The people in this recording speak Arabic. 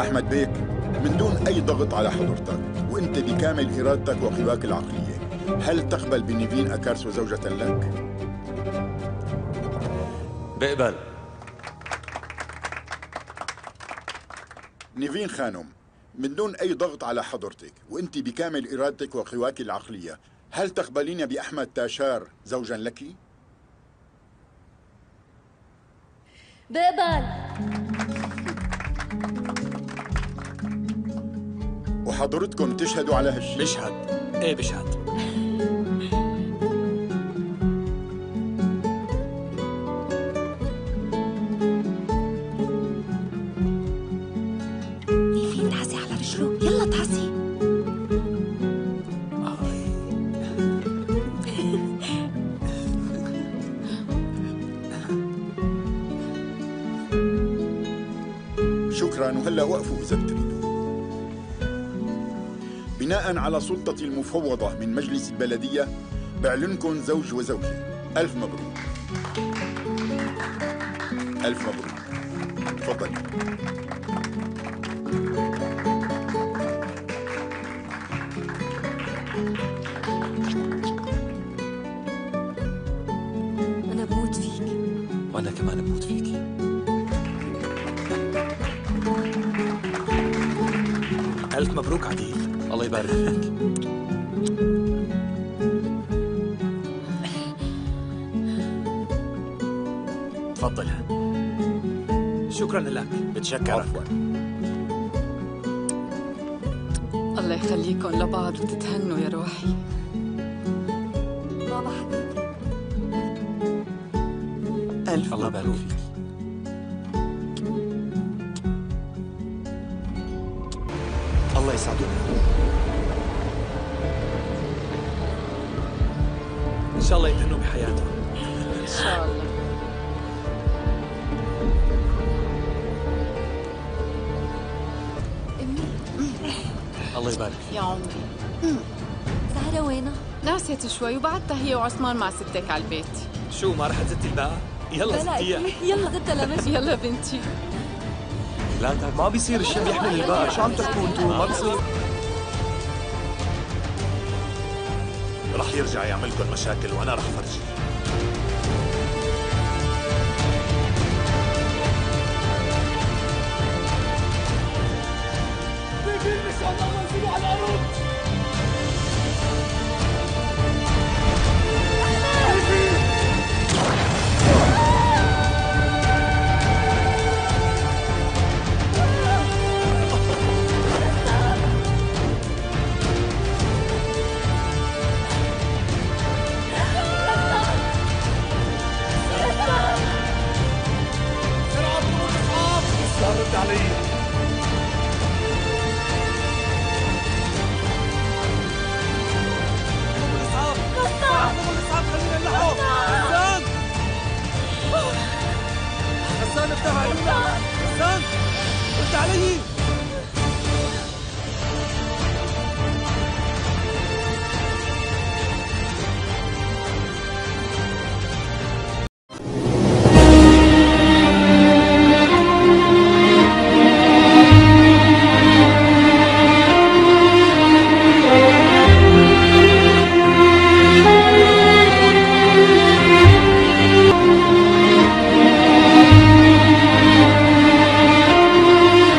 أحمد بيك، من دون أي ضغط على حضرتك وأنت بكامل إرادتك وقواك العقلية، هل تقبل بنيفين أكارس زوجة لك؟ بقبل. نيفين خانم، من دون أي ضغط على حضرتك وأنت بكامل إرادتك وقواك العقلية، هل تقبلين بأحمد تاشار زوجا لك؟ بقبل. وحضرتكم تشهدوا على هالشيء؟ بشهد. ايه بشهد. نيفين تحسي على رجله، يلا تحسي. شكراً، وهلأ وقفوا إذا بتريدوا. بناءً على سلطتي المفوضة من مجلس البلدية، بعلنكم زوج وزوجة. ألف مبروك. ألف مبروك. تفضلي. أنا بموت فيك. وأنا كمان بموت فيكي. ألف مبروك عديل، الله يبارك فيك. تفضل. شكراً لك. بتشكرك. الله يخليكم لبعض وتتهنوا يا روحي. بابا حبيبي. ألف الله يبارك فيك. الله يسعدك. إن شاء الله يدهنوا بحياتهم. إن شاء الله. أمي. الله يبارك فيك. يا عمري. زهرة وينها؟ نعست شوي وبعدتها هي وعثمان مع ستك على البيت. شو ما رحت زتي الباقة؟ يلا زتيها. يلا زتها لمشي. يلا بنتي. لا ما بيصير الشيء اللي يحمل الباقي، شو عم تحكوا انتم؟ ما بيصير. رح يرجع يعملكم مشاكل وانا رح افرجيه. علي